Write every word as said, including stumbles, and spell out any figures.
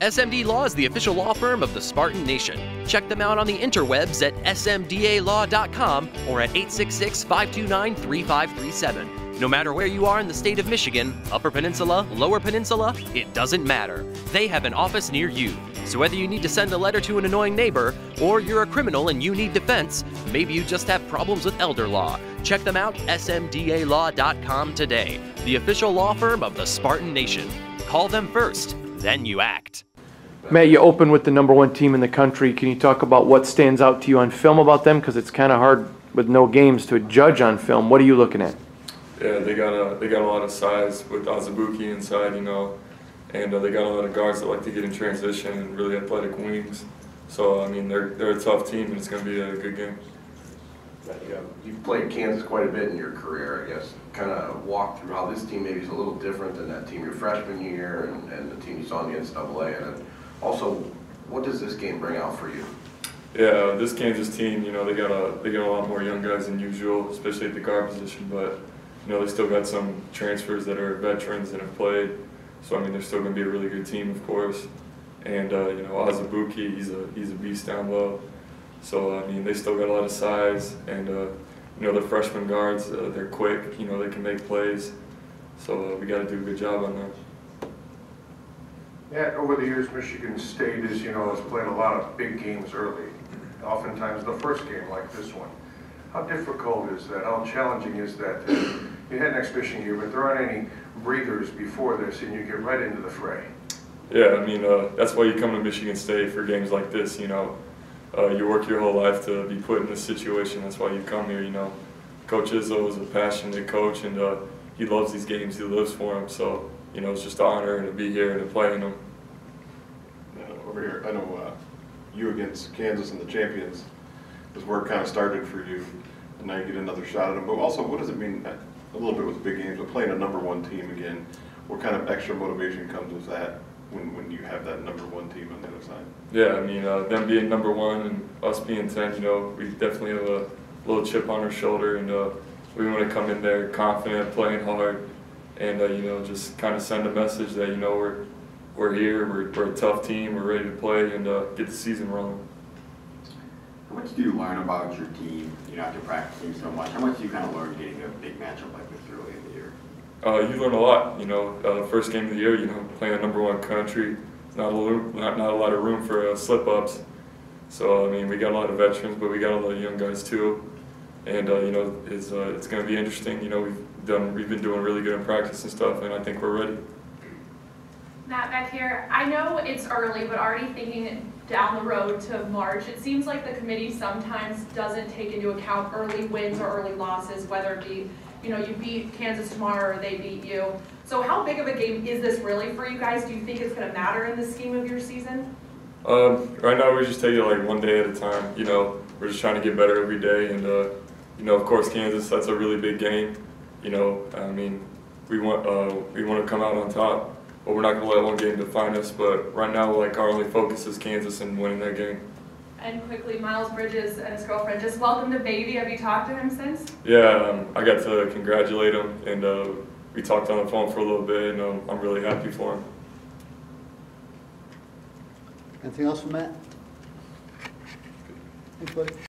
S M D Law is the official law firm of the Spartan Nation. Check them out on the interwebs at S M D A law dot com or at eight six six, five two nine, three five three seven. No matter where you are in the state of Michigan, Upper Peninsula, Lower Peninsula, it doesn't matter. They have an office near you. So whether you need to send a letter to an annoying neighbor, or you're a criminal and you need defense, maybe you just have problems with elder law, check them out, S M D A law dot com today. The official law firm of the Spartan Nation. Call them first, then you act. Matt, you open with the number one team in the country. Can you talk about what stands out to you on film about them? Because it's kind of hard with no games to judge on film. What are you looking at? Yeah, they got a, they got a lot of size with Azubuike inside, you know. And uh, they got a lot of guards that like to get in transition and really athletic wings. So, I mean, they're, they're a tough team and it's going to be a good game. Yeah, you've played Kansas quite a bit in your career, I guess. Kind of walk through how this team maybe is a little different than that team your freshman year and, and the team you saw in the N C double A. And then also, what does this game bring out for you? Yeah, this Kansas team, you know, they got a, they got a lot more young guys than usual, especially at the guard position. But, you know, they still got some transfers that are veterans and have played. So, I mean, they're still going to be a really good team, of course. And, uh, you know, Azubuike, he's a, he's a beast down low. So, I mean, they still got a lot of size. And, uh, you know, the freshman guards, uh, they're quick. You know, they can make plays. So, uh, we got to do a good job on them. Yeah, over the years, Michigan State is, you know, has played a lot of big games early. Oftentimes the first game, like this one. How difficult is that? How challenging is that? You had an exhibition year, but there aren't any breathers before this, and you get right into the fray. Yeah, I mean, uh, that's why you come to Michigan State for games like this, you know. Uh, you work your whole life to be put in this situation. That's why you come here, you know. Coach Izzo is a passionate coach, and uh, he loves these games. He lives for them. So, you know, it's just an honor to be here and to play in them. Uh, over here, I know uh, you against Kansas and the champions is where it kind of started for you, and now you get another shot at them. But also, what does it mean, a little bit with big games, but playing a number one team again, what kind of extra motivation comes with that when, when you have that number one team on the other side? Yeah, I mean, uh, them being number one and us being ten, you know, we definitely have a little chip on our shoulder, and uh, we want to come in there confident, playing hard, and, uh, you know, just kind of send a message that, you know, we're, we're here, we're, we're a tough team, we're ready to play, and uh, get the season rolling. How much do you learn about your team, you know, after practicing so much? How much do you kind of learn getting a big matchup like this early in the year? Uh, you learn a lot, you know. Uh, first game of the year, you know, playing a number one country, not a lot, not, not a lot of room for uh, slip-ups. So, I mean, we got a lot of veterans, but we got a lot of young guys too. And, uh, you know, it's, uh, it's going to be interesting. You know, we've, done, we've been doing really good in practice and stuff, and I think we're ready. Matt, back here. I know it's early, but already thinking down the road to March, it seems like the committee sometimes doesn't take into account early wins or early losses, whether it be, you know, you beat Kansas tomorrow or they beat you. So how big of a game is this really for you guys? Do you think it's going to matter in the scheme of your season? Um, right now we just take it like one day at a time. You know, we're just trying to get better every day, and uh, you know, of course, Kansas, that's a really big game. You know, I mean, we want uh, we want to come out on top. But we're not going to let one game define us. But right now, like, our only focus is Kansas and winning that game. And quickly, Miles Bridges and his girlfriend just welcomed the baby. Have you talked to him since? Yeah, um, I got to congratulate him, and uh, we talked on the phone for a little bit, and um, I'm really happy for him. Anything else from Matt? Thanks, buddy.